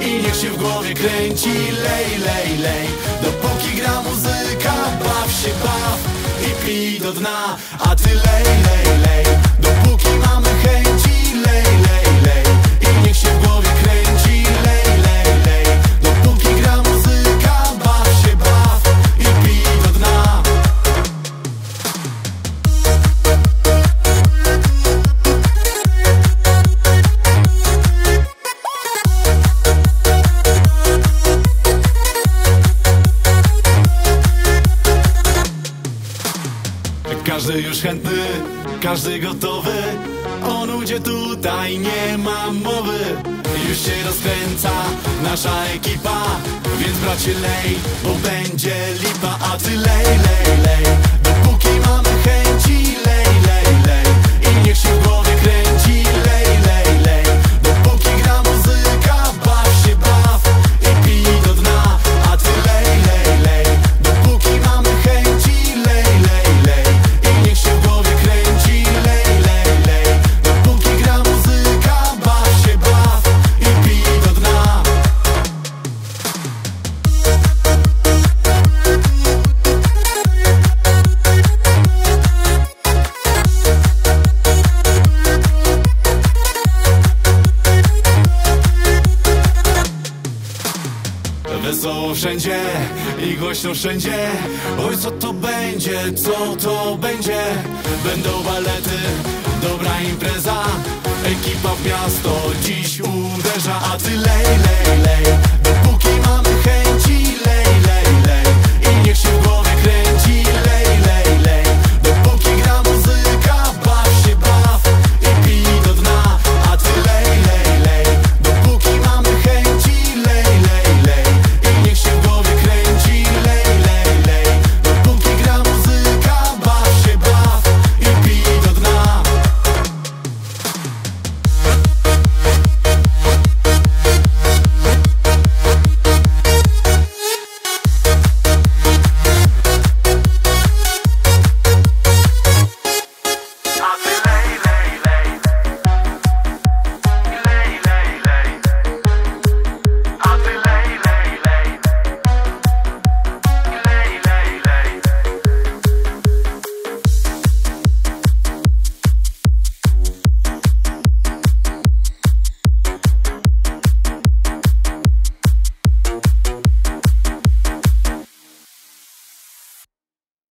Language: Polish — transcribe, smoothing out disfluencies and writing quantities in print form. i niech się w głowie kręci lej, lej, lej. Dopóki gra muzyka, baw się, baw i pij do dna. A ty lej, lej, lej, dopóki mamy chęci, lej, lej, lej, i niech się w głowie kręci lej, lej, lej. Dopóki gra muzyka, baw się, baw i pij do dna. Każdy już chętny, każdy gotowy, o nudzie tutaj nie ma mowy. Już się rozkręca nasza ekipa, więc bracie lej, bo będzie lipa. A ty lej, lej, lej, dopóki mamy chęci, lej, lej, lej, i niech się w głowie kręci lej, lej, lej. Dopóki gra muzyka, baw się, baw i pij do dna. A ty lej, lej, lej, dopóki mamy chęci, lej, lej, lej, i niech się w głowie kręci lej, lej, lej. Dopóki gra muzyka, baw się, baw i pij do dna. Wesoło wszędzie i głośno wszędzie. Oj, co to będzie, co to będzie? Będą balety, dobra impreza, ekipa w miasto dziś uderza. A ty lej,